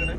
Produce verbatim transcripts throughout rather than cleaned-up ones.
लड़की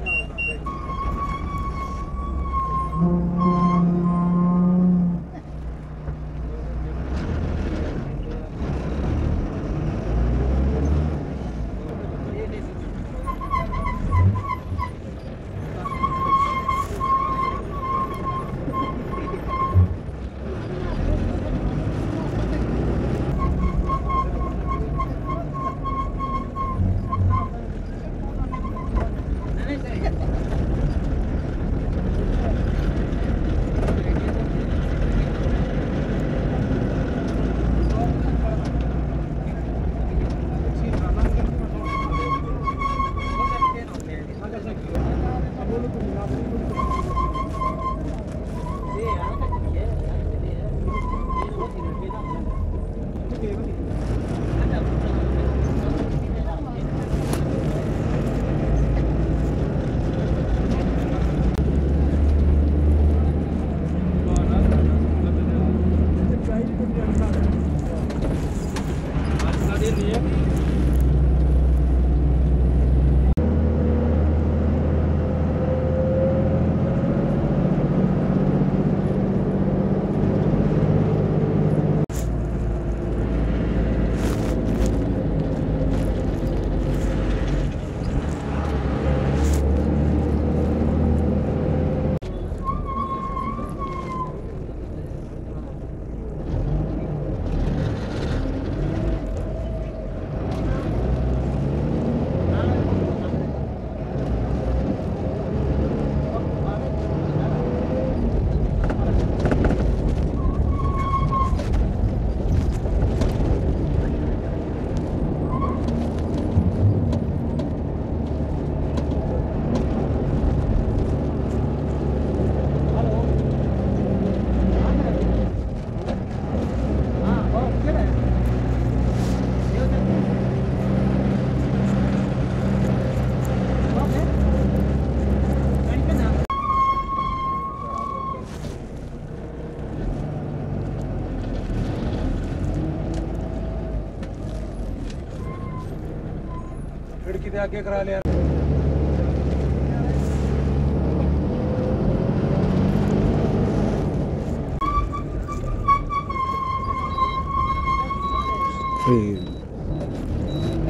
दे आगे करा लिया।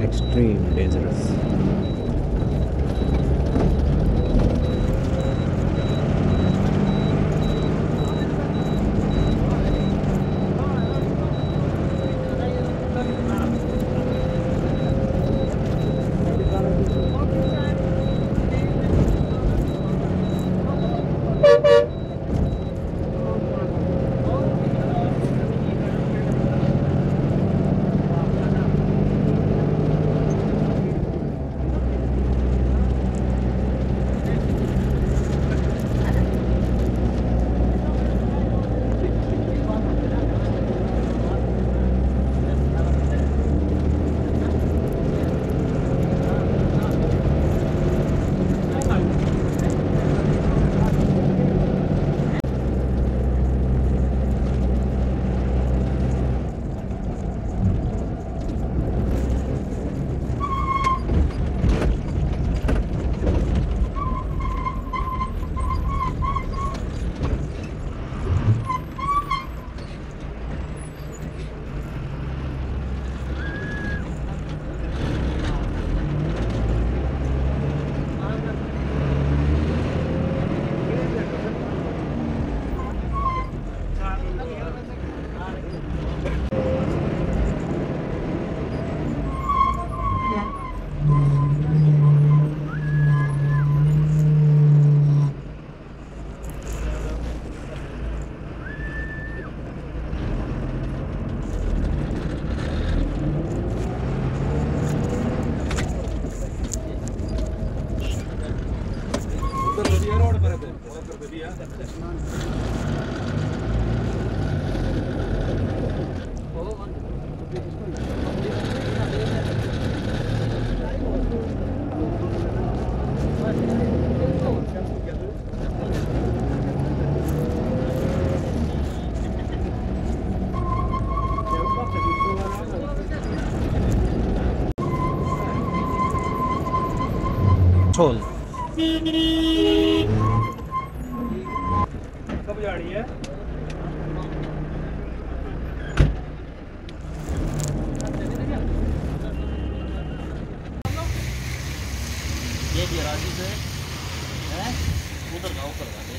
Extreme dangerous. Toll. कब जा रही है? ये भी राजी से है उधर गाँव पर।